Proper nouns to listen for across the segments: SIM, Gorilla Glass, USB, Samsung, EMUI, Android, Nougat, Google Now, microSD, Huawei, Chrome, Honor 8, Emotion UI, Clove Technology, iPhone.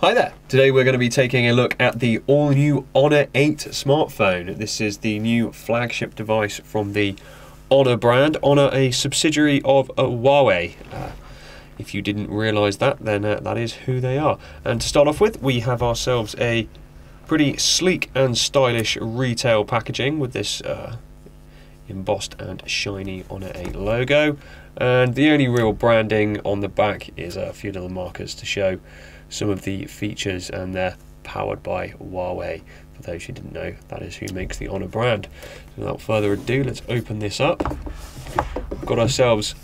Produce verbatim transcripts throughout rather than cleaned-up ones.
Hi there! Today we're going to be taking a look at the all-new Honor eight smartphone. This is the new flagship device from the Honor brand. Honor, a subsidiary of uh, Huawei. Uh, if you didn't realise that, then uh, that is who they are. And to start off with, we have ourselves a pretty sleek and stylish retail packaging with this uh, embossed and shiny Honor eight logo. And the only real branding on the back is a few little markers to show some of the features, and they're powered by Huawei. For those who didn't know, that is who makes the Honor brand. So without further ado, let's open this up. We've got ourselves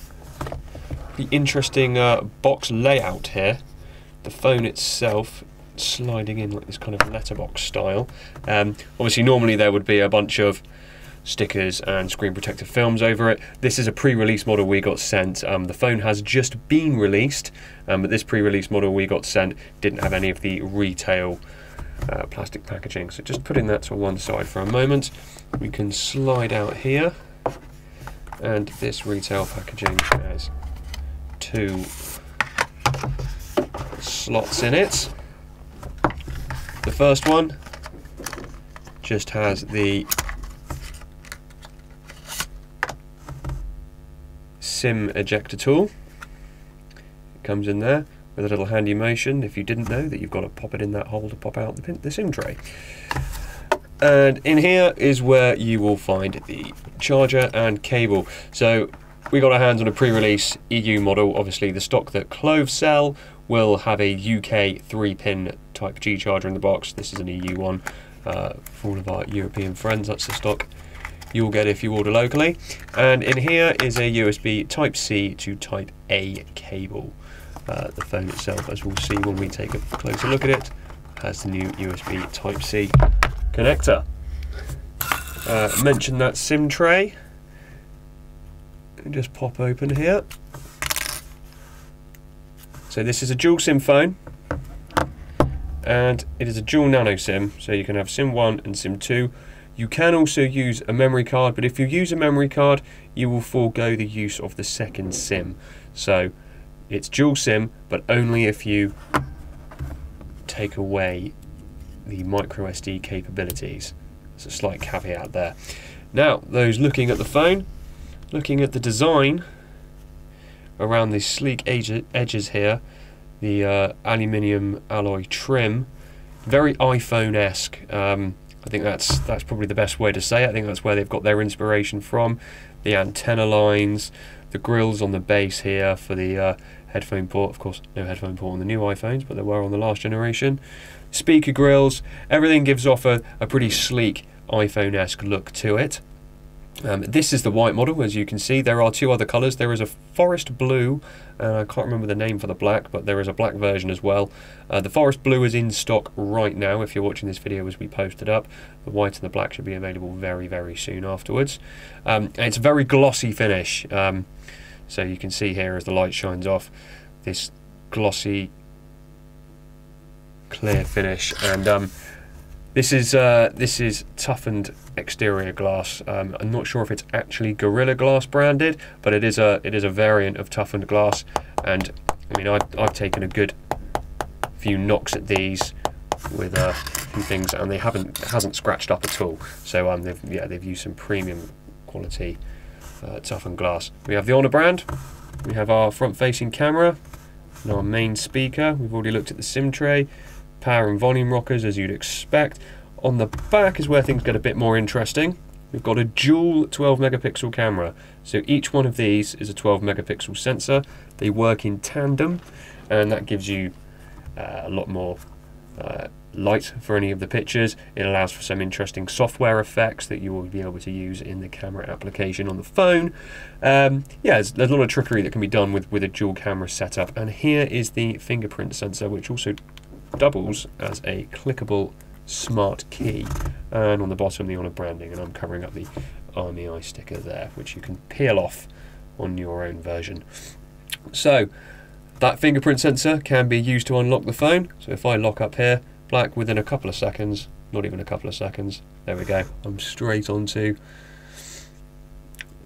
the interesting uh, box layout here. The phone itself sliding in like this kind of letterbox style. Um, obviously, normally there would be a bunch of stickers and screen protective films over it. This is a pre-release model we got sent. Um, the phone has just been released, um, but this pre-release model we got sent didn't have any of the retail uh, plastic packaging. So just putting that to one side for a moment, we can slide out here, and this retail packaging has two slots in it. The first one just has the SIM ejector tool. It comes in there with a little handy motion, if you didn't know, that you've got to pop it in that hole to pop out the, pin, the SIM tray. And in here is where you will find the charger and cable. So we got our hands on a pre-release E U model. Obviously the stock that Clove sell will have a U K three pin Type G charger in the box. This is an E U one. Uh, for all of our European friends, that's the stock you'll get if you order locally. And in here is a U S B Type C to Type A cable. Uh, the phone itself, as we'll see when we take a closer look at it, has the new U S B Type C connector. Uh, mention that SIM tray. Just pop open here. So this is a dual SIM phone, and it is a dual nano SIM, so you can have SIM one and SIM two. You can also use a memory card, but if you use a memory card, you will forego the use of the second SIM. So it's dual SIM, but only if you take away the micro S D capabilities. It's a slight caveat there. Now, those looking at the phone, looking at the design around the sleek edges here, the uh, aluminium alloy trim, very iPhone-esque. Um, I think that's that's probably the best way to say it. I think that's where they've got their inspiration from. The antenna lines, the grills on the base here for the uh, headphone port. Of course, no headphone port on the new iPhones, but there were on the last generation. Speaker grills, everything gives off a, a pretty sleek iPhone-esque look to it. Um, this is the white model, as you can see. There are two other colours. There is a forest blue, and I can't remember the name for the black, but there is a black version as well. Uh, the forest blue is in stock right now, if you're watching this video as we post it up. The white and the black should be available very, very soon afterwards. Um, and it's a very glossy finish. Um, so you can see here, as the light shines off, this glossy, clear finish. And um, This is uh, this is toughened exterior glass. Um, I'm not sure if it's actually Gorilla Glass branded, but it is a it is a variant of toughened glass. And I mean, I've, I've taken a good few knocks at these with uh, things, and they haven't hasn't scratched up at all. So um, they've, yeah, they've used some premium quality uh, toughened glass. We have the Honor brand. We have our front-facing camera and our main speaker. We've already looked at the SIM tray. Power and volume rockers, as you'd expect. On the back is where things get a bit more interesting. We've got a dual twelve megapixel camera. So each one of these is a twelve megapixel sensor. They work in tandem, and that gives you uh, a lot more uh, light for any of the pictures. It allows for some interesting software effects that you will be able to use in the camera application on the phone. Um, yeah, there's, there's a lot of trickery that can be done with, with a dual camera setup. And here is the fingerprint sensor, which also doubles as a clickable smart key, and on the bottom the Honor branding, and I'm covering up the E M U I sticker there, which you can peel off on your own version. So that fingerprint sensor can be used to unlock the phone. So if I lock up here, black, within a couple of seconds, not even a couple of seconds, there we go, I'm straight onto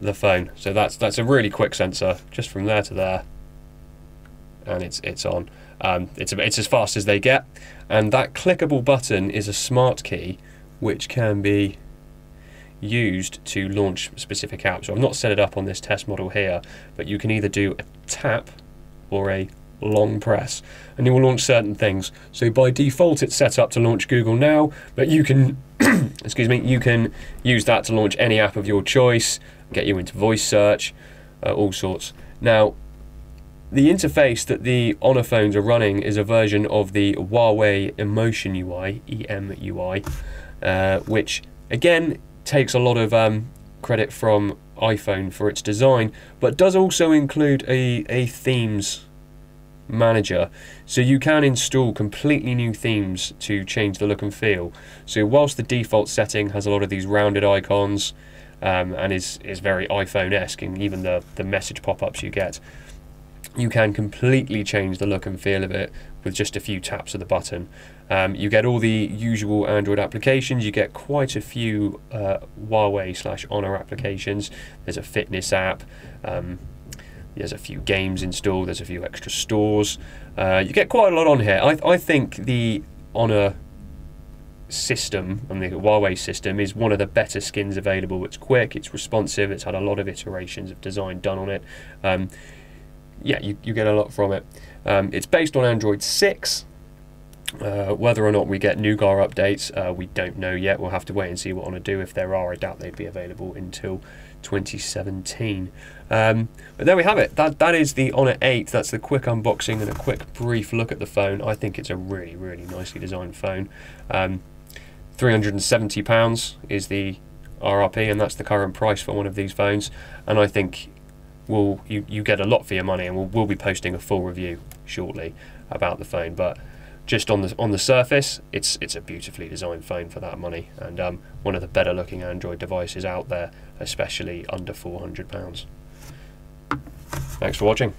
the phone. So that's that's a really quick sensor, just from there to there, and it's it's on. Um, it's, it's as fast as they get, and that clickable button is a smart key which can be used to launch specific apps. So I've not set it up on this test model here, but you can either do a tap or a long press and it will launch certain things. So by default it's set up to launch Google Now, but you can excuse me, you can use that to launch any app of your choice, get you into voice search, uh, all sorts. Now the interface that the Honor phones are running is a version of the Huawei Emotion U I, E M U I, uh, which again takes a lot of um, credit from iPhone for its design, but does also include a, a themes manager, so you can install completely new themes to change the look and feel. So whilst the default setting has a lot of these rounded icons um, and is, is very iPhone-esque, and even the, the message pop-ups you get, you can completely change the look and feel of it with just a few taps of the button. Um, you get all the usual Android applications, you get quite a few uh, Huawei slash Honor applications. There's a fitness app, um, there's a few games installed, there's a few extra stores. Uh, you get quite a lot on here. I, I think the Honor system and the Huawei system is one of the better skins available. It's quick, it's responsive, it's had a lot of iterations of design done on it. Um, yeah, you, you get a lot from it. Um, it's based on Android six. Uh, whether or not we get Nougat updates, uh, we don't know yet. We'll have to wait and see what Honor do. If there are, I doubt they'd be available until twenty seventeen. Um, but there we have it. That that is the Honor eight. That's the quick unboxing and a quick brief look at the phone. I think it's a really, really nicely designed phone. Um, three hundred and seventy pounds is the R R P, and that's the current price for one of these phones. And I think We'll, you, you get a lot for your money, and we'll, we'll be posting a full review shortly about the phone. But just on the on the surface, it's it's a beautifully designed phone for that money, and um, one of the better looking Android devices out there, especially under four hundred pounds. Thanks for watching.